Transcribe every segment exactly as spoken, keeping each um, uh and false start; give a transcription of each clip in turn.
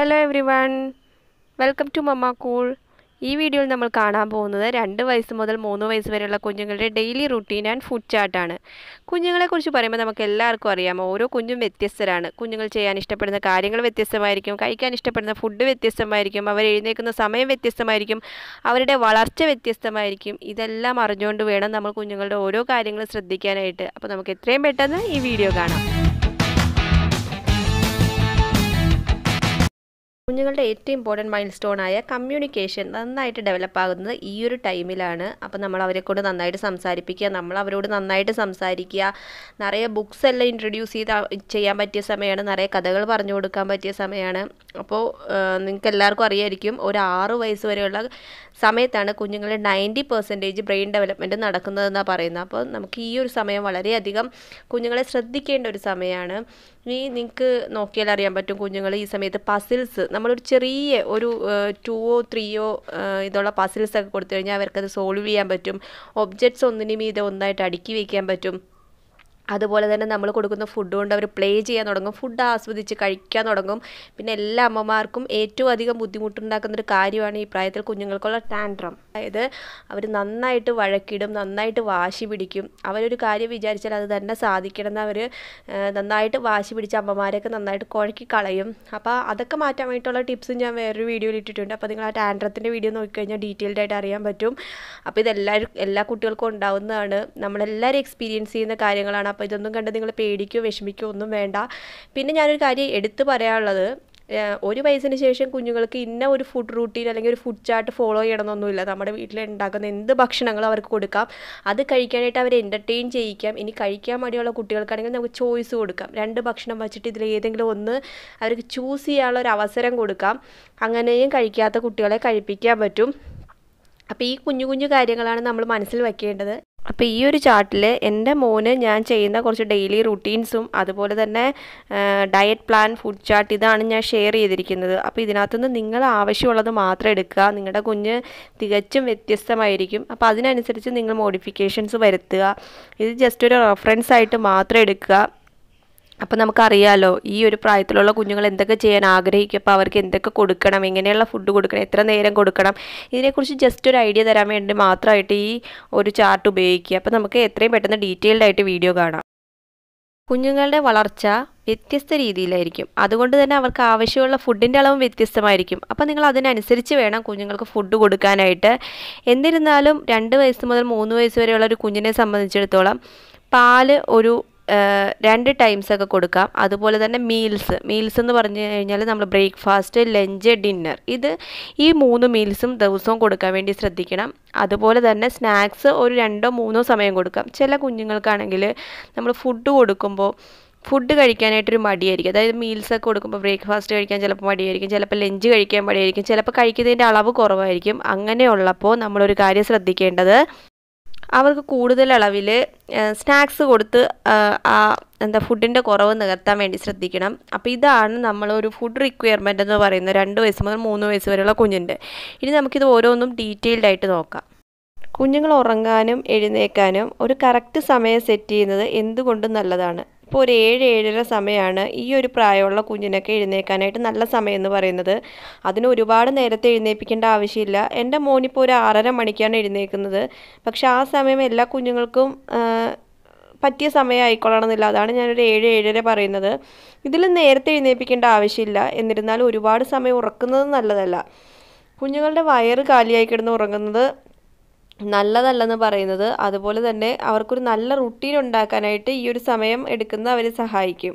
Hello everyone, welcome to MommaCool. In this video, we will see the daily routine and food chart. We will see the eight important milestone is communication. We develop this time. We have books introduced to ninety percent brain development. We have two or three puzzles that solve objects on the Nimi. That's why we have food. We have play food. As well. We have food. We have food. We have food. We have food. We have food. We have food. We have food. We have I don't know if you wish me to know Menda. Pinanari edit the Parala. Odi by association, Kunjaki, no food routine, a food chart follow Yadanula, Italy and Dagan in the Bakshangal or Kodaka. Other Karikanata entertain Jaikam, in Karika, Madiola Kutil Karangan, which choice would come. Render Bakshana Machiti, the Lona, I choose Yala Ravasar and Kodaka, Anganayan Karikata Kutila Karipika Batum. A peak when you Karikan and number Mansil vacant. Now, in this chart, I have some daily routines and diet plan, food chart. Now, you can share this. If you have a lot of modifications, this is just a reference site. Now, we have to do this. We have to do this. We have to do this. We have to do this. We have to do this. We have to do this. We have to do this. We have to do this. We have to വ്യത്യസ്ത രീതിയിലായിരിക്കും അതുകൊണ്ട് തന്നെ അവർക്ക് ആവശ്യമുള്ള ഫുഡിന്റെ അളവും വ്യത്യസ്തമായിരിക്കും അപ്പോൾ നിങ്ങൾ അതിനനുസരിച്ച് വേണം കുഞ്ഞുകൾക്ക് ഫുഡ് കൊടുക്കാനായിട്ട് എന്നിരുന്നാലും രണ്ട് വയസ്സ് മുതൽ മൂന്ന് വയസ്സ് വരെയുള്ള ഒരു കുഞ്ഞിനെ സംബന്ധിച്ചിടത്തോളം പാൽ ഒരു രണ്ട് ടൈംസ് ഒക്കെ കൊടുക്കാം അതുപോലെ തന്നെ മീൽസ് മീൽസ് എന്ന് പറഞ്ഞു കഴിഞ്ഞാൽ നമ്മൾ ബ്രേക്ക്ഫാസ്റ്റ് ലഞ്ച് ഡിന്നർ ഇത് ഈ മൂന്ന് മീൽസും ദിവസവും കൊടുക്കാൻ വേണ്ടി ശ്രദ്ധിക്കണം അതുപോലെ തന്നെ സ്നാക്സ് ഒരു രണ്ടോ മൂന്നോ സമയം കൊടുക്കാം ചില കുഞ്ഞുങ്ങൾക്കാണെങ്കിൽ നമ്മൾ ഫുഡ് കൊടുക്കുമ്പോൾ ഫുഡ് കഴിക്കാനായിട്ട് ഒരു മടിയായിരിക്കും അതായത് മീൽസ് ഒക്കെ കൊടുക്കുമ്പോൾ ബ്രേക്ക്ഫാസ്റ്റ് കഴിക്കാൻ ചിലപ്പോൾ മടിയായിരിക്കും ചിലപ്പോൾ ലഞ്ച് കഴിക്കാൻ മടിയായിരിക്കും ചിലപ്പോൾ കഴിക്കുന്നതിന്റെ അളവ് കുറവായിരിക്കും അങ്ങനെയുള്ളപ്പോൾ നമ്മൾ ഒരു കാര്യം ശ്രദ്ധിക്കേണ്ടത് അവർക്ക് കൂടുതൽ അളവിൽ സ്നാക്സ് കൊടുത്ത് ആ എന്താ ഫുഡിന്റെ കുറവ് നികത്താൻ വേണ്ടി ശ്രദ്ധിക്കണം. അപ്പോൾ ഇതാണ് നമ്മൾ ഒരു ഫുഡ് റിക്വയർമെന്റ് എന്ന് പറയുന്നത് രണ്ട് വയസ്സ് മുതൽ മൂന്ന് വയസ്സ് വരെയുള്ള കുഞ്ഞിന്റെ. ഇനി നമുക്ക് ഇത് ഓരോന്നും ഡീറ്റെയിൽഡ് ആയിട്ട് നോക്കാം. കുഞ്ഞുങ്ങൾ ഉറങ്ങാനും എഴുന്നേൽക്കാനും ഒരു കറക്റ്റ് സമയം സെറ്റ് ചെയ്യുന്നത് എന്തുകൊണ്ട് നല്ലതാണ്? ഇപ്പോൾ ഒരു ഏഴ് ഏഴര സമയമാണ് ഈ ഒരു പ്രായമുള്ള കുഞ്ഞിനൊക്കെ എഴുന്നേൽക്കാനായിട്ട് നല്ല സമയം എന്ന് പറയുന്നത്. അതിന് ഒരുപാട് നേരത്തെ എഴുന്നേൽപ്പിക്കേണ്ട ആവശ്യമില്ല. എൻ്റെ മോൻ ഇപ്പോൾ ഒരു ആറര മണിക്കാണ് എഴുന്നേൽക്കുന്നത്. പക്ഷേ ആ സമയം എല്ലാ കുഞ്ഞുങ്ങൾക്കും പറ്റിയ സമയം ആയിക്കൊള്ളണമെന്നില്ല. അതാണ് ഞാൻ ഒരു ഏഴ് ഏഴര പറയുന്നത്. ഇതിൽ നേരത്തെ എഴുന്നേൽപ്പിക്കേണ്ട ആവശ്യമില്ല. എന്നിരുന്നാലും ഒരുപാട് സമയം ഉറക്കുന്നത് നല്ലതല്ല. കുഞ്ഞുങ്ങളുടെ വയറ് കാലിയായി കിടന്ന് ഉറങ്ങുന്നത് നല്ലതല്ലെന്ന് പറയുന്നത് അതുപോലെ തന്നെ അവർക്കൊരു നല്ല റൂട്ടീൻ ഉണ്ടാക്കാനായിട്ട് ഈ ഒരു സമയം എടുക്കുന്ന അവരെ സഹായിക്കും.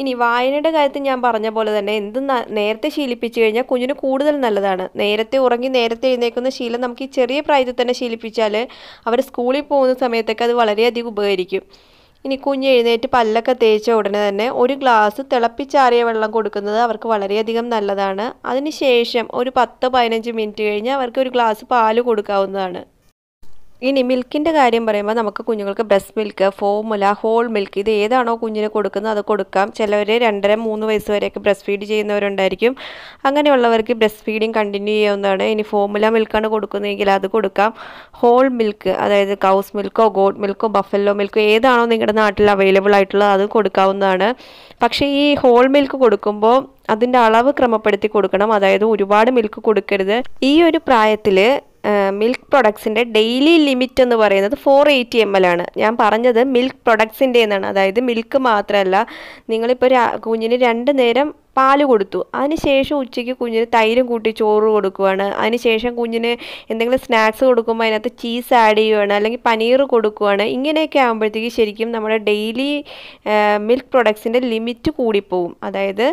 ഇനി വായനയുടെ കാര്യത്തിൽ ഞാൻ പറഞ്ഞ പോലെ തന്നെ എന്ത് നേരത്തെ ശീലിപ്പിച്ചു കഴിഞ്ഞാൽ കുഞ്ഞിന് കൂടുതൽ നല്ലതാണ്. നേരത്തെ ഉറങ്ങി നേരത്തെ എഴുന്നേൽക്കുന്ന ശീലം നമുക്ക് ഈ ചെറിയ പ്രായത്തിൽ തന്നെ ശീലിപ്പിച്ചാൽ അവർ സ്കൂളിൽ പോകുന്ന സമയത്തൊക്കെ അത് വളരെയധികം ഉപകരിക്കും. ഇനി കുഞ്ഞ് എഴുന്നേറ്റ് പല്ലൊക്കെ തേച്ച ഉടനെ തന്നെ ഒരു ഗ്ലാസ് തിളപ്പിച്ചാറിയ വെള്ളം കൊടുക്കുന്നത് അവർക്ക് വളരെയധികം നല്ലതാണ്. അതിനുശേഷം ഒരു പത്ത് പതിനഞ്ച് മിനിറ്റ് കഴിഞ്ഞ് അവർക്ക് ഒരു ഗ്ലാസ് പാല് കൊടുക്കാവുന്നതാണ്. ഇനി മിൽക്കിന്റെ കാര്യം പറയുമ്പോൾ നമുക്ക് കുഞ്ഞുകൾക്ക് breast milk, formula, whole milk ഇത് ഏതാണോ കുഞ്ഞിനെ കൊടുക്കുന്നത് അത് കൊടുക്കാം. ചിലവർ രണ്ടര മൂന്ന് വയസ്സ് വരെയൊക്കെ ബ്രസ്റ്റ് ഫീഡ് ചെയ്യുന്നവരുണ്ടായിരിക്കും. അങ്ങനെയുള്ളവർക്ക് ബ്രസ്റ്റ് ഫീഡിങ് കണ്ടിന്യൂ ചെയ്യാവുന്നതാണ്. ഇനി ഫോർമുല മിൽക്കാണ് കൊടുക്കുന്നതെങ്കിൽ അത് കൊടുക്കാം. ഹോൾ മിൽക്ക് അതായത് കൗസ് മിൽക്കോ ഗോട്ട് മിൽക്കോ ബഫല്ലോ മിൽക്കോ ഏതാണോ നിങ്ങളുടെ നാട്ടിൽ അവൈലബിൾ ആയിട്ടുള്ളത് അത് കൊടുക്കാവുന്നതാണ്. പക്ഷേ ഈ ഹോൾ മിൽക്ക് കൊടുക്കുമ്പോൾ അതിൻ്റെ അളവ് ക്രമപ്പെടുത്തി കൊടുക്കണം. അതായത് ഒരുപാട് മിൽക്ക് കൊടുക്കരുത്. ഈ ഒരു പ്രായത്തിൽ മിൽക്ക് പ്രൊഡക്ട്സിൻ്റെ ഡെയിലി ലിമിറ്റ് എന്ന് പറയുന്നത് ഫോർ എയ്റ്റി എം എൽ ആണ്. ഞാൻ പറഞ്ഞത് മിൽക്ക് പ്രൊഡക്ട്സിൻ്റെ എന്നാണ്. അതായത് മിൽക്ക് മാത്രമല്ല, നിങ്ങളിപ്പോൾ കുഞ്ഞിന് രണ്ട് നേരം പാല് കൊടുത്തു, അതിനുശേഷം ഉച്ചയ്ക്ക് കുഞ്ഞിന് തൈരും കൂട്ടി ചോറ് കൊടുക്കുകയാണ്, അതിനുശേഷം കുഞ്ഞിന് എന്തെങ്കിലും സ്നാക്സ് കൊടുക്കുമ്പോൾ അതിനകത്ത് ചീസ് ആഡ് ചെയ്യുകയാണ്, അല്ലെങ്കിൽ പനീർ കൊടുക്കുകയാണ്. ഇങ്ങനെയൊക്കെ ആകുമ്പോഴത്തേക്ക് ശരിക്കും നമ്മുടെ ഡെയിലി മിൽക്ക് പ്രൊഡക്ട്സിൻ്റെ ലിമിറ്റ് കൂടിപ്പോവും. അതായത്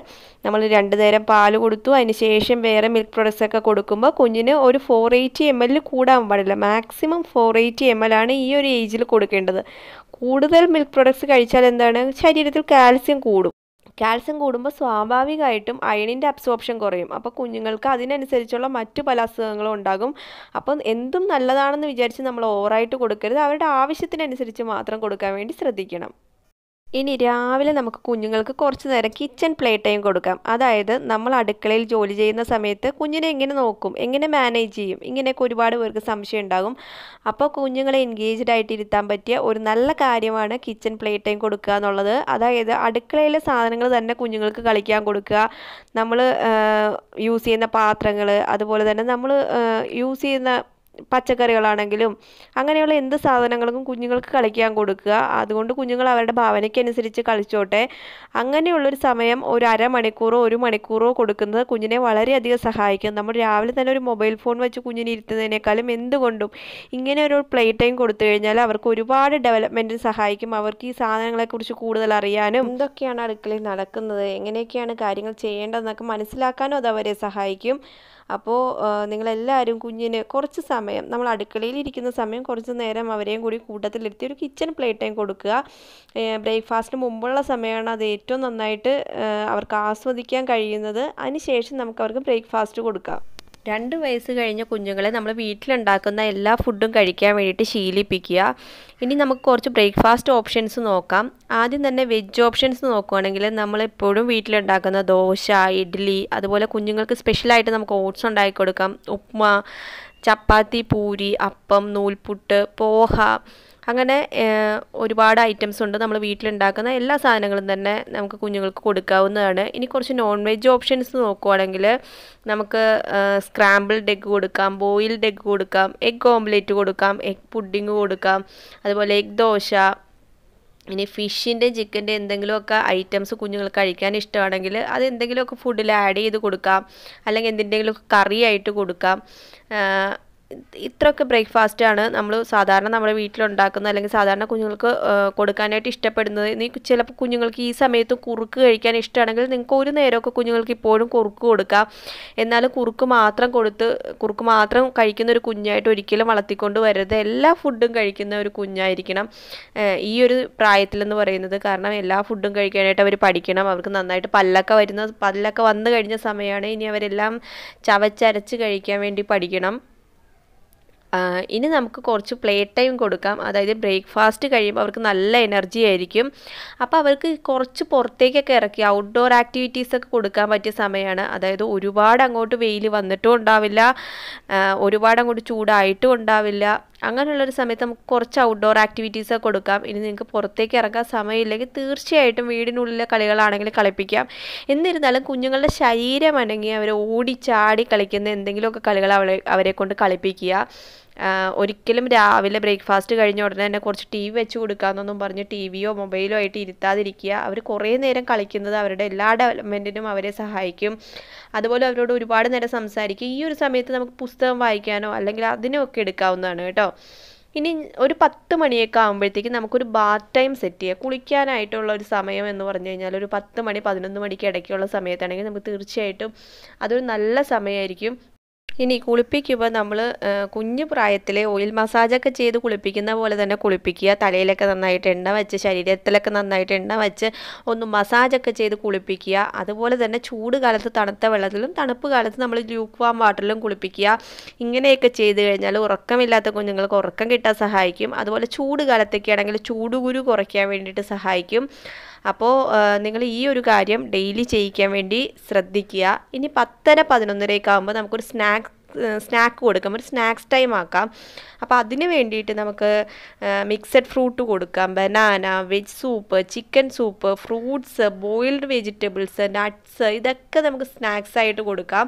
നമ്മൾ രണ്ട് നേരം പാല് കൊടുത്തു, അതിനുശേഷം വേറെ മിൽക്ക് പ്രൊഡക്ട്സൊക്കെ കൊടുക്കുമ്പോൾ കുഞ്ഞിന് ഒരു ഫോർ എയ്റ്റി എം എല്ലിൽ കൂടാൻ പാടില്ല. Maximum four eighty M L ആണ് ഈ ഒരു ഏജിൽ കൊടുക്കേണ്ടത്. കൂടുതൽ മിൽക്ക് പ്രൊഡക്ട്സ് കഴിച്ചാൽ എന്താണ്, ശരീരത്തിൽ കാൽസ്യം കൂടും. കാൽസ്യം കൂടുമ്പോൾ സ്വാഭാവികമായിട്ടും അയണിൻ്റെ അബ്സോർപ്ഷൻ കുറയും. അപ്പോൾ കുഞ്ഞുങ്ങൾക്ക് അതിനനുസരിച്ചുള്ള മറ്റു പല അസുഖങ്ങളും ഉണ്ടാകും. അപ്പം എന്തും നല്ലതാണെന്ന് വിചാരിച്ച് നമ്മൾ ഓവറായിട്ട് കൊടുക്കരുത്. അവരുടെ ആവശ്യത്തിനനുസരിച്ച് മാത്രം കൊടുക്കാൻ വേണ്ടി ശ്രദ്ധിക്കണം. ഇനി രാവിലെ നമുക്ക് കുഞ്ഞുങ്ങൾക്ക് കുറച്ച് നേരം കിച്ചൺ പ്ലേ ടൈം കൊടുക്കാം. അതായത് നമ്മൾ അടുക്കളയിൽ ജോലി ചെയ്യുന്ന സമയത്ത് കുഞ്ഞിനെ എങ്ങനെ നോക്കും, എങ്ങനെ മാനേജ് ചെയ്യും, ഇങ്ങനെയൊക്കെ ഒരുപാട് പേർക്ക് സംശയം ഉണ്ടാകും. അപ്പോൾ കുഞ്ഞുങ്ങളെ എൻഗേജ്ഡ് ആയിട്ട് ഇരുത്താൻ പറ്റിയ ഒരു നല്ല കാര്യമാണ് കിച്ചൺ പ്ലേ ടൈം കൊടുക്കുക എന്നുള്ളത്. അതായത് അടുക്കളയിലെ സാധനങ്ങൾ തന്നെ കുഞ്ഞുങ്ങൾക്ക് കളിക്കാൻ കൊടുക്കുക. നമ്മൾ യൂസ് ചെയ്യുന്ന പാത്രങ്ങൾ, അതുപോലെ തന്നെ നമ്മൾ യൂസ് ചെയ്യുന്ന പച്ചക്കറികളാണെങ്കിലും അങ്ങനെയുള്ള എന്ത് സാധനങ്ങൾക്കും കുഞ്ഞുങ്ങൾക്ക് കളിക്കാൻ കൊടുക്കുക. അതുകൊണ്ട് കുഞ്ഞുങ്ങൾ അവരുടെ ഭാവനയ്ക്കനുസരിച്ച് കളിച്ചോട്ടെ. അങ്ങനെയുള്ളൊരു സമയം ഒരു അരമണിക്കൂറോ ഒരു മണിക്കൂറോ കൊടുക്കുന്നത് കുഞ്ഞിനെ വളരെയധികം സഹായിക്കും. നമ്മൾ രാവിലെ തന്നെ ഒരു മൊബൈൽ ഫോൺ വെച്ച് കുഞ്ഞിനെ ഇരുത്തുന്നതിനേക്കാളും എന്തുകൊണ്ടും ഇങ്ങനെ ഒരു പ്ലേ ടൈം കൊടുത്തു കഴിഞ്ഞാൽ അവർക്ക് ഒരുപാട് ഡെവലപ്മെൻറ്റിന് സഹായിക്കും. അവർക്ക് ഈ സാധനങ്ങളെക്കുറിച്ച് കൂടുതൽ അറിയാനും എന്തൊക്കെയാണ് അടുക്കളയിൽ നടക്കുന്നത്, എങ്ങനെയൊക്കെയാണ് കാര്യങ്ങൾ ചെയ്യേണ്ടതെന്നൊക്കെ മനസ്സിലാക്കാനും അത് അവരെ സഹായിക്കും. അപ്പോൾ നിങ്ങളെല്ലാവരും കുഞ്ഞിന് കുറച്ച് സമയം, നമ്മൾ അടുക്കളയിൽ ഇരിക്കുന്ന സമയം കുറച്ച് നേരം അവരെയും കൂടി കൂട്ടത്തിലിരുത്തി ഒരു കിച്ചൺ പ്ലേ ടൈം കൊടുക്കുക. ബ്രേക്ക്ഫാസ്റ്റിന് മുമ്പുള്ള സമയമാണ് അത് ഏറ്റവും നന്നായിട്ട് അവർക്ക് ആസ്വദിക്കാൻ കഴിയുന്നത്. അതിനുശേഷം നമുക്ക് അവർക്ക് ബ്രേക്ക്ഫാസ്റ്റ് കൊടുക്കാം. രണ്ട് വയസ്സ് കഴിഞ്ഞ കുഞ്ഞുങ്ങളെ നമ്മൾ വീട്ടിലുണ്ടാക്കുന്ന എല്ലാ ഫുഡും കഴിക്കാൻ വേണ്ടിയിട്ട് ശീലിപ്പിക്കുക. ഇനി നമുക്ക് കുറച്ച് ബ്രേക്ക്ഫാസ്റ്റ് ഓപ്ഷൻസ് നോക്കാം. ആദ്യം തന്നെ വെജ് ഓപ്ഷൻസ് നോക്കുകയാണെങ്കിൽ നമ്മളെപ്പോഴും വീട്ടിലുണ്ടാക്കുന്ന ദോശ, ഇഡ്ഡലി, അതുപോലെ കുഞ്ഞുങ്ങൾക്ക് സ്പെഷ്യലായിട്ട് നമുക്ക് ഓട്സ് ഉണ്ടാക്കി കൊടുക്കാം. ഉപ്മാ, ചപ്പാത്തി, പൂരി, അപ്പം, നൂൽപുട്ട്, പോഹ, അങ്ങനെ ഒരുപാട് ഐറ്റംസ് ഉണ്ട്. നമ്മൾ വീട്ടിലുണ്ടാക്കുന്ന എല്ലാ സാധനങ്ങളും തന്നെ നമുക്ക് കുഞ്ഞുങ്ങൾക്ക് കൊടുക്കാവുന്നതാണ്. ഇനി കുറച്ച് നോൺ വെജ് ഓപ്ഷൻസ് നോക്കുകയാണെങ്കിൽ നമുക്ക് സ്ക്രാമ്പിൾഡ് എഗ്ഗ് കൊടുക്കാം, ബോയിൽഡ് എഗ്ഗ് കൊടുക്കാം, എഗ്ഗ് ഓംലെറ്റ് കൊടുക്കാം, എഗ്ഗ് പുഡിങ് കൊടുക്കാം, അതുപോലെ എഗ്ഗ് ദോശ. ഇനി ഫിഷിൻ്റെ ചിക്കൻ്റെ എന്തെങ്കിലുമൊക്കെ ഐറ്റംസ് കുഞ്ഞുങ്ങൾക്ക് കഴിക്കാൻ ഇഷ്ടമാണെങ്കിൽ അത് എന്തെങ്കിലുമൊക്കെ ഫുഡിൽ ആഡ് ചെയ്ത് കൊടുക്കാം, അല്ലെങ്കിൽ എന്തെങ്കിലുമൊക്കെ കറിയായിട്ട് കൊടുക്കാം. ഇത്രയൊക്കെ ബ്രേക്ക്ഫാസ്റ്റാണ് നമ്മൾ സാധാരണ നമ്മുടെ വീട്ടിലുണ്ടാക്കുന്നത്, അല്ലെങ്കിൽ സാധാരണ കുഞ്ഞുങ്ങൾക്ക് കൊടുക്കാനായിട്ട് ഇഷ്ടപ്പെടുന്നത്. ഇനി ചിലപ്പോൾ കുഞ്ഞുങ്ങൾക്ക് ഈ സമയത്ത് കുറുക്ക് കഴിക്കാൻ ഇഷ്ടമാണെങ്കിൽ നിങ്ങൾക്ക് ഒരു നേരമൊക്കെ കുഞ്ഞുങ്ങൾക്ക് ഇപ്പോഴും കുറുക്ക് കൊടുക്കാം. എന്നാലും കുറുക്ക് മാത്രം കൊടുത്ത് കുറുക്ക് മാത്രം കഴിക്കുന്ന ഒരു കുഞ്ഞായിട്ട് ഒരിക്കലും വളർത്തിക്കൊണ്ട് വരരുത്. എല്ലാ ഫുഡും കഴിക്കുന്ന ഒരു കുഞ്ഞായിരിക്കണം ഈ ഒരു പ്രായത്തിലെന്ന് പറയുന്നത്. കാരണം എല്ലാ ഫുഡും കഴിക്കാനായിട്ട് അവർ പഠിക്കണം. അവർക്ക് നന്നായിട്ട് പല്ലൊക്കെ വരുന്ന പല്ലൊക്കെ വന്നു കഴിഞ്ഞ സമയമാണ്. ഇനി അവരെല്ലാം ചവച്ചരച്ച് കഴിക്കാൻ വേണ്ടി പഠിക്കണം. ഇനി നമുക്ക് കുറച്ച് പ്ലേ ടൈം കൊടുക്കാം. അതായത് ബ്രേക്ക്ഫാസ്റ്റ് കഴിയുമ്പോൾ അവർക്ക് നല്ല എനർജി ആയിരിക്കും. അപ്പോൾ അവർക്ക് കുറച്ച് പുറത്തേക്കൊക്കെ ഇറക്കി ഔട്ട്ഡോർ ആക്ടിവിറ്റീസൊക്കെ കൊടുക്കാൻ പറ്റിയ സമയമാണ്. അതായത് ഒരുപാട് അങ്ങോട്ട് വെയിൽ വന്നിട്ടും ഉണ്ടാവില്ല, ഒരുപാട് അങ്ങോട്ട് ചൂടായിട്ടും ഉണ്ടാവില്ല. അങ്ങനെയുള്ളൊരു സമയത്ത് നമുക്ക് കുറച്ച് ഔട്ട്ഡോർ ആക്ടിവിറ്റീസൊക്കെ കൊടുക്കാം. ഇനി നിങ്ങൾക്ക് പുറത്തേക്ക് ഇറങ്ങാൻ സമയമില്ലെങ്കിൽ തീർച്ചയായിട്ടും വീടിനുള്ളിലെ കളികളാണെങ്കിൽ കളിപ്പിക്കാം. എന്നിരുന്നാലും കുഞ്ഞുങ്ങളുടെ ശരീരം അനങ്ങി അവർ ഓടിച്ചാടി കളിക്കുന്ന എന്തെങ്കിലുമൊക്കെ കളികൾ അവരെ അവരെ കൊണ്ട് കളിപ്പിക്കുക. ഒരിക്കലും രാവിലെ ബ്രേക്ക്ഫാസ്റ്റ് കഴിഞ്ഞ ഉടനെ തന്നെ കുറച്ച് ടി വി വെച്ച് കൊടുക്കാമെന്നൊന്നും പറഞ്ഞ് ടി വിയോ മൊബൈലോ ആയിട്ട് ഇരുത്താതിരിക്കുക. അവർ കുറേ നേരം കളിക്കുന്നത് അവരുടെ എല്ലാ ഡെവലപ്മെൻറ്റിനും അവരെ സഹായിക്കും. അതുപോലെ അവരോട് ഒരുപാട് നേരം സംസാരിക്കുക. ഈ ഒരു സമയത്ത് നമുക്ക് പുസ്തകം വായിക്കാനോ അല്ലെങ്കിൽ അതിനൊക്കെ എടുക്കാവുന്നതാണ് കേട്ടോ. ഇനി ഒരു പത്ത് മണിയൊക്കെ ആകുമ്പോഴത്തേക്ക് നമുക്കൊരു ബാത്ത് ടൈം സെറ്റ് ചെയ്യുക. കുളിക്കാനായിട്ടുള്ള ഒരു സമയം എന്ന് പറഞ്ഞു കഴിഞ്ഞാൽ ഒരു പത്ത് മണി പതിനൊന്ന് മണിക്ക് ഇടയ്ക്കുള്ള സമയത്താണെങ്കിൽ നമുക്ക് തീർച്ചയായിട്ടും അതൊരു നല്ല സമയമായിരിക്കും. ഇനി കുളിപ്പിക്കുമ്പോൾ നമ്മൾ കുഞ്ഞു പ്രായത്തിലെ ഓയിൽ മസാജ് ഒക്കെ ചെയ്തു കുളിപ്പിക്കുന്ന പോലെ തന്നെ കുളിപ്പിക്കുക തലയിലേക്ക് നന്നായിട്ട് എണ്ണ വെച്ച് ശരീരത്തിലേക്ക് നന്നായിട്ട് എണ്ണ വെച്ച് ഒന്ന് മസാജ് ഒക്കെ ചെയ്തു കുളിപ്പിക്കുക അതുപോലെ തന്നെ ചൂട് കാലത്ത് തണുത്ത വെള്ളത്തിലും തണുപ്പ് കാലത്ത് നമ്മൾ ലൂക്ക് വാം വാട്ടറിലും കുളിപ്പിക്കുക ഇങ്ങനെയൊക്കെ ചെയ്തു കഴിഞ്ഞാൽ ഉറക്കമില്ലാത്ത കുഞ്ഞുങ്ങൾക്ക് ഉറക്കം കിട്ടാൻ സഹായിക്കും അതുപോലെ ചൂട് കാലത്തേക്ക് ആണെങ്കിൽ ചൂടുകുരു കുറയ്ക്കാൻ വേണ്ടിയിട്ട് സഹായിക്കും അപ്പോൾ നിങ്ങൾ ഈ ഒരു കാര്യം ഡെയിലി ചെയ്യിക്കാൻ വേണ്ടി ശ്രദ്ധിക്കുക ഇനി പത്തര പതിനൊന്നര ഒക്കെ ആവുമ്പോൾ നമുക്ക് ഒരു സ്നാക്ക് സ്നാക്ക് കൊടുക്കാം ഒരു സ്നാക്സ് ടൈം ആക്കാം അപ്പോൾ അതിനു വേണ്ടിയിട്ട് നമുക്ക് മിക്സഡ് ഫ്രൂട്ട് കൊടുക്കാം banana veg soup chicken soup fruits boiled vegetables nuts ഇതൊക്കെ നമുക്ക് സ്നാക്സ് ആയിട്ട് കൊടുക്കാം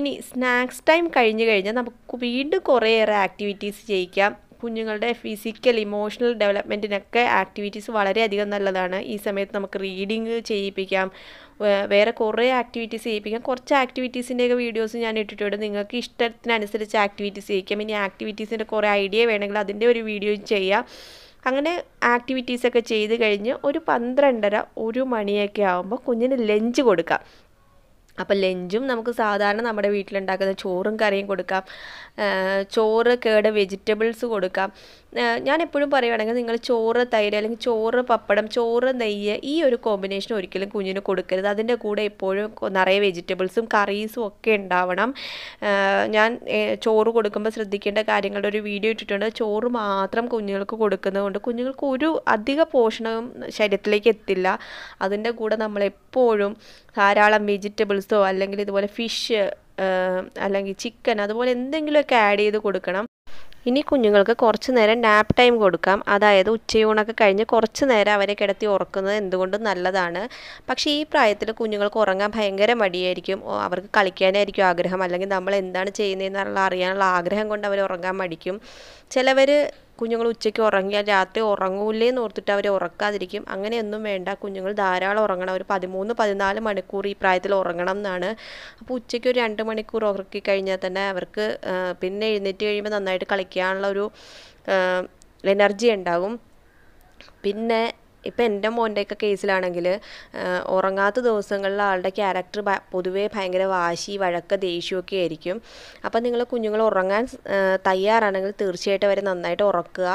ഇനി സ്നാക്സ് ടൈം കഴിഞ്ഞു കഴിഞ്ഞാൽ നമുക്ക് വീണ്ടും കുറേയേറെ ആക്ടിവിറ്റീസ് ചെയ്യിക്കാം കുഞ്ഞുങ്ങളുടെ ഫിസിക്കൽ ഇമോഷണൽ ഡെവലപ്മെൻറ്റിനൊക്കെ ആക്ടിവിറ്റീസ് വളരെയധികം നല്ലതാണ് ഈ സമയത്ത് നമുക്ക് റീഡിങ് ചെയ്യിപ്പിക്കാം വേറെ കുറേ ആക്ടിവിറ്റീസ് ചെയ്യിപ്പിക്കാം കുറച്ച് ആക്ടിവിറ്റീസിൻ്റെയൊക്കെ വീഡിയോസ് ഞാൻ ഇട്ടിട്ടുണ്ട് നിങ്ങൾക്ക് ഇഷ്ടത്തിനനുസരിച്ച് ആക്ടിവിറ്റീസ് ചെയ്യിക്കാം ഇനി ആക്ടിവിറ്റീസിൻ്റെ കുറേ ഐഡിയ വേണമെങ്കിൽ അതിൻ്റെ ഒരു വീഡിയോ ചെയ്യാം അങ്ങനെ ആക്ടിവിറ്റീസൊക്കെ ചെയ്ത് കഴിഞ്ഞ് ഒരു പന്ത്രണ്ടര ഒരു മണിയൊക്കെ ആകുമ്പോൾ കുഞ്ഞിന് ലഞ്ച് കൊടുക്കാം അപ്പോൾ ലഞ്ചും നമുക്ക് സാധാരണ നമ്മുടെ വീട്ടിലുണ്ടാക്കുന്ന ചോറും കറിയും കൊടുക്കാം ചോറ് കേട് വെജിറ്റബിൾസ് കൊടുക്കാം ഞാൻ എപ്പോഴും പറയുകയാണെങ്കിൽ നിങ്ങൾ ചോറ് തൈര് അല്ലെങ്കിൽ ചോറ് പപ്പടം ചോറ് നെയ്യ് ഈ ഒരു കോമ്പിനേഷൻ ഒരിക്കലും കുഞ്ഞിന് കൊടുക്കരുത് അതിൻ്റെ കൂടെ എപ്പോഴും നിറയെ വെജിറ്റബിൾസും കറീസും ഒക്കെ ഉണ്ടാവണം ഞാൻ ചോറ് കൊടുക്കുമ്പോൾ ശ്രദ്ധിക്കേണ്ട കാര്യങ്ങളുടെ ഒരു വീഡിയോ ഇട്ടിട്ടുണ്ട് ചോറ് മാത്രം കുഞ്ഞുങ്ങൾക്ക് കൊടുക്കുന്നതുകൊണ്ട് കുഞ്ഞുങ്ങൾക്ക് ഒരു അധിക പോഷണവും ശരീരത്തിലേക്ക് എത്തില്ല അതിൻ്റെ കൂടെ നമ്മളെപ്പോഴും ധാരാളം വെജിറ്റബിൾസോ അല്ലെങ്കിൽ ഇതുപോലെ ഫിഷ് അല്ലെങ്കിൽ ചിക്കൻ അതുപോലെ എന്തെങ്കിലുമൊക്കെ ആഡ് ചെയ്ത് കൊടുക്കണം ഇനി കുഞ്ഞുങ്ങൾക്ക് കുറച്ച് നേരം നാപ്പ് ടൈം കൊടുക്കാം അതായത് ഉച്ചയൂണൊക്കെ കഴിഞ്ഞ് കുറച്ച് നേരം അവരെ കിടത്തി ഉറക്കുന്നത് എന്തുകൊണ്ടും നല്ലതാണ് പക്ഷേ ഈ പ്രായത്തിൽ കുഞ്ഞുങ്ങൾക്ക് ഉറങ്ങാൻ ഭയങ്കര മടിയായിരിക്കും അവർക്ക് കളിക്കാനായിരിക്കും ആഗ്രഹം അല്ലെങ്കിൽ നമ്മൾ എന്താണ് ചെയ്യുന്നതെന്നുള്ള അറിയാനുള്ള ആഗ്രഹം കൊണ്ട് അവർ ഉറങ്ങാൻ മടിക്കും ചിലവർ കുഞ്ഞുങ്ങൾ ഉച്ചയ്ക്ക് ഉറങ്ങിയാൽ രാത്രി ഉറങ്ങൂല്ലേന്ന് ഓർത്തിട്ട് അവർ ഉറക്കാതിരിക്കും അങ്ങനെയൊന്നും വേണ്ട കുഞ്ഞുങ്ങൾ ധാരാളം ഉറങ്ങണം ഒരു പതിമൂന്ന് പതിനാല് മണിക്കൂർ ഈ പ്രായത്തിൽ ഉറങ്ങണം എന്നാണ് അപ്പോൾ ഉച്ചയ്ക്ക് ഒരു രണ്ട് മണിക്കൂർ ഉറക്കി കഴിഞ്ഞാൽ തന്നെ അവർക്ക് പിന്നെ എഴുന്നേറ്റ് കഴിയുമ്പോൾ നന്നായിട്ട് കളിക്കാനുള്ള ഒരു എനർജി ഉണ്ടാകും പിന്നെ ഇപ്പം എൻ്റെ മോൻ്റെയൊക്കെ കേസിലാണെങ്കിൽ ഉറങ്ങാത്ത ദിവസങ്ങളിൽ ആളുടെ ക്യാരക്ടർ പൊതുവേ ഭയങ്കര വാശി വഴക്ക് ദേഷ്യമൊക്കെ ആയിരിക്കും അപ്പം നിങ്ങൾ കുഞ്ഞുങ്ങൾ ഉറങ്ങാൻ തയ്യാറാണെങ്കിൽ തീർച്ചയായിട്ടും അവരെ നന്നായിട്ട് ഉറക്കുക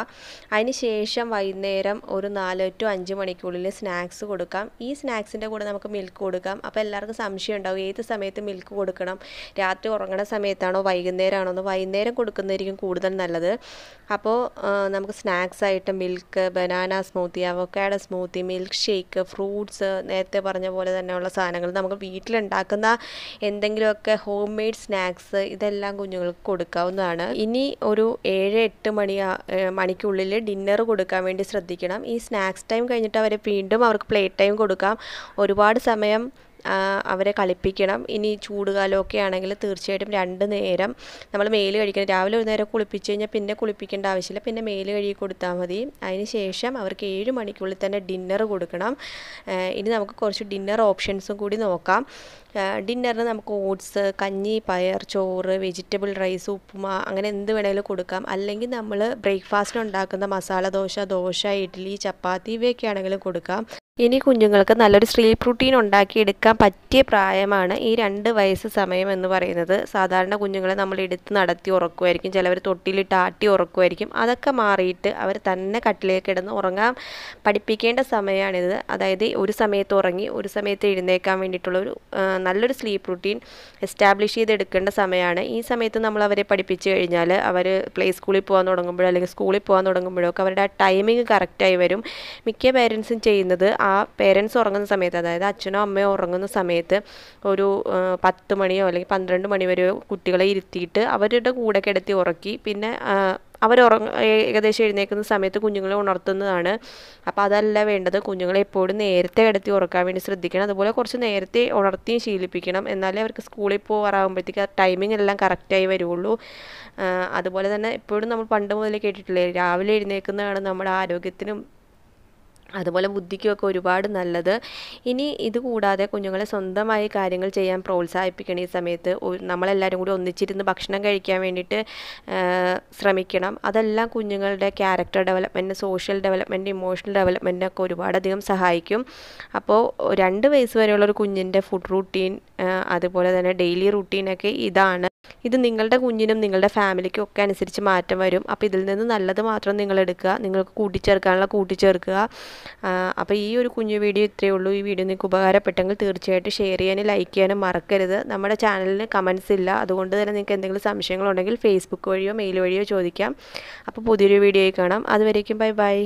അതിന് ശേഷം വൈകുന്നേരം ഒരു നാല് ടു അഞ്ച് മണിക്കുള്ളിൽ സ്നാക്സ് കൊടുക്കാം ഈ സ്നാക്സിൻ്റെ കൂടെ നമുക്ക് മിൽക്ക് കൊടുക്കാം അപ്പോൾ എല്ലാവർക്കും സംശയം ഉണ്ടാവും ഏത് സമയത്ത് മിൽക്ക് കൊടുക്കണം രാത്രി ഉറങ്ങണ സമയത്താണോ വൈകുന്നേരമാണോ എന്ന് വൈകുന്നേരം കൊടുക്കുന്നതായിരിക്കും കൂടുതൽ നല്ലത് അപ്പോൾ നമുക്ക് സ്നാക്സായിട്ട് മിൽക്ക് ബനാന സ്മൂത്തി അവൊക്കെ സ്മൂത്തി മിൽക്ക് ഷേക്ക് ഫ്രൂട്ട്സ് നേരത്തെ പറഞ്ഞ പോലെ തന്നെയുള്ള സാധനങ്ങൾ നമുക്ക് വീട്ടിലുണ്ടാക്കുന്ന എന്തെങ്കിലുമൊക്കെ ഹോം മെയ്ഡ് സ്നാക്സ് ഇതെല്ലാം കുഞ്ഞുങ്ങൾക്ക് കൊടുക്കാവുന്നതാണ് ഇനി ഒരു ഏഴ് എട്ട് മണി മണിക്കുള്ളിൽ ഡിന്നർ കൊടുക്കാൻ വേണ്ടി ശ്രദ്ധിക്കണം ഈ സ്നാക്സ് ടൈം കഴിഞ്ഞിട്ട് അവരെ വീണ്ടും അവർക്ക് പ്ലേ ടൈം കൊടുക്കാം ഒരുപാട് സമയം അവരെ കളിപ്പിക്കണം ഇനി ചൂടുകാലമൊക്കെ ആണെങ്കിൽ തീർച്ചയായിട്ടും രണ്ട് നേരം നമ്മൾ മേല് കഴിക്കണം രാവിലെ ഒരു നേരം കുളിപ്പിച്ച് കഴിഞ്ഞാൽ പിന്നെ കുളിപ്പിക്കേണ്ട ആവശ്യമില്ല പിന്നെ മേല് കഴുകി കൊടുത്താൽ മതി അതിന് ശേഷം അവർക്ക് ഏഴ് മണിക്കുള്ളിൽ തന്നെ ഡിന്നർ കൊടുക്കണം ഇനി നമുക്ക് കുറച്ച് ഡിന്നർ ഓപ്ഷൻസും കൂടി നോക്കാം ഡിന്നറിന് നമുക്ക് ഓട്സ് കഞ്ഞി പയർ ചോറ് വെജിറ്റബിൾ റൈസ് ഉപ്പുമാ അങ്ങനെ എന്ത് വേണമെങ്കിലും കൊടുക്കാം അല്ലെങ്കിൽ നമ്മൾ ബ്രേക്ക്ഫാസ്റ്റിന് ഉണ്ടാക്കുന്ന മസാല ദോശ ദോശ ഇഡ്ഡലി ചപ്പാത്തി ഇവയൊക്കെ ആണെങ്കിലും കൊടുക്കാം ഇനി കുഞ്ഞുങ്ങൾക്ക് നല്ലൊരു സ്ലീപ്പ് റുട്ടീൻ ഉണ്ടാക്കിയെടുക്കാൻ പറ്റിയ പ്രായമാണ് ഈ രണ്ട് വയസ്സ് സമയം എന്ന് പറയുന്നത് സാധാരണ കുഞ്ഞുങ്ങളെ നമ്മൾ എടുത്ത് നടത്തി ഉറക്കുമായിരിക്കും ചിലവർ തൊട്ടിയിലിട്ട് ആട്ടി ഉറക്കുമായിരിക്കും അതൊക്കെ മാറിയിട്ട് അവർ തന്നെ കട്ടിലേക്ക് കിടന്ന് ഉറങ്ങാൻ പഠിപ്പിക്കേണ്ട സമയമാണിത് അതായത് ഒരു സമയത്ത് ഉറങ്ങി ഒരു സമയത്ത് എഴുന്നേക്കാൻ വേണ്ടിയിട്ടുള്ളൊരു നല്ലൊരു സ്ലീപ്പ് റുട്ടീൻ എസ്റ്റാബ്ലിഷ് ചെയ്തെടുക്കേണ്ട സമയമാണ് ഈ സമയത്ത് നമ്മൾ അവരെ പഠിപ്പിച്ചു കഴിഞ്ഞാൽ അവർ പ്ലേ സ്കൂളിൽ പോകാൻ തുടങ്ങുമ്പോഴോ അല്ലെങ്കിൽ സ്കൂളിൽ പോകാൻ തുടങ്ങുമ്പോഴോ ഒക്കെ അവരുടെ ആ ടൈമിങ് കറക്റ്റായി വരും മിക്ക പേരൻസും ചെയ്യുന്നത് ആ പേരൻസ് ഉറങ്ങുന്ന സമയത്ത് അതായത് അച്ഛനോ അമ്മയോ ഉറങ്ങുന്ന സമയത്ത് ഒരു പത്ത് മണിയോ അല്ലെങ്കിൽ പന്ത്രണ്ട് മണി വരെയോ കുട്ടികളെ ഇരുത്തിയിട്ട് അവരുടെ കൂടെ കിടത്തി ഉറക്കി പിന്നെ അവർ ഉറങ്ങ ഏകദേശം എഴുന്നേൽക്കുന്ന സമയത്ത് കുഞ്ഞുങ്ങളെ ഉണർത്തുന്നതാണ് അപ്പോൾ അതല്ല വേണ്ടത് കുഞ്ഞുങ്ങളെ എപ്പോഴും നേരത്തെ കിടത്തി ഉറക്കാൻ വേണ്ടി ശ്രദ്ധിക്കണം അതുപോലെ കുറച്ച് നേരത്തെ ഉണർത്തിയും ശീലിപ്പിക്കണം എന്നാലേ അവർക്ക് സ്കൂളിൽ പോകാറാകുമ്പോഴത്തേക്ക് ടൈമിംഗ് എല്ലാം കറക്റ്റായി വരുള്ളൂ അതുപോലെ തന്നെ എപ്പോഴും നമ്മൾ പണ്ട് മുതലേ കേട്ടിട്ടില്ലേ രാവിലെ എഴുന്നേൽക്കുന്നതാണ് നമ്മുടെ ആരോഗ്യത്തിനും അതുപോലെ ബുദ്ധിക്കൊക്കെ ഒരുപാട് നല്ലത്. ഇനി ഇതുകൂടാതെ കുഞ്ഞുങ്ങളെ സ്വന്തമായി കാര്യങ്ങൾ ചെയ്യാൻ പ്രോത്സാഹിപ്പിക്കണം. ഈ സമയത്ത് നമ്മളെല്ലാവരും കൂടി ഒന്നിച്ചിരുന്ന് ഭക്ഷണം കഴിക്കാൻ വേണ്ടിയിട്ട് ശ്രമിക്കണം. അതെല്ലാം കുഞ്ഞുങ്ങളുടെ character development, social development, emotional ഡെവലപ്മെൻറ്റിനൊക്കെ ഒരുപാടധികം സഹായിക്കും. അപ്പോൾ രണ്ട് വയസ്സ് വരെയുള്ളൊരു കുഞ്ഞിൻ്റെ ഫുഡ് റൂട്ടീൻ, അതുപോലെ തന്നെ ഡെയിലി റൂട്ടീനൊക്കെ ഇതാണ്. ഇത് നിങ്ങളുടെ കുഞ്ഞിനും നിങ്ങളുടെ ഫാമിലിക്കും ഒക്കെ അനുസരിച്ച് മാറ്റം വരും. അപ്പോൾ ഇതിൽ നിന്ന് നല്ലത് മാത്രം നിങ്ങൾ എടുക്കുക, നിങ്ങൾക്ക് കൂട്ടിച്ചേർക്കാനുള്ള കൂട്ടിച്ചേർക്കുക. അപ്പോൾ ഈ ഒരു കുഞ്ഞു വീഡിയോ ഇത്രയേ ഉള്ളൂ. ഈ വീഡിയോ നിങ്ങൾക്ക് ഉപകാരപ്പെട്ടെങ്കിൽ തീർച്ചയായിട്ടും ഷെയർ ചെയ്യാനും ലൈക്ക് ചെയ്യാനും മറക്കരുത്. നമ്മുടെ ചാനലിന് കമൻസ് ഇല്ല, അതുകൊണ്ട് തന്നെ നിങ്ങൾക്ക് എന്തെങ്കിലും സംശയങ്ങളുണ്ടെങ്കിൽ ഫേസ്ബുക്ക് വഴിയോ മെയിൽ വഴിയോ ചോദിക്കാം. അപ്പോൾ പുതിയൊരു വീഡിയോയിൽ കാണാം. അതുവരേക്കും ബൈ ബൈ.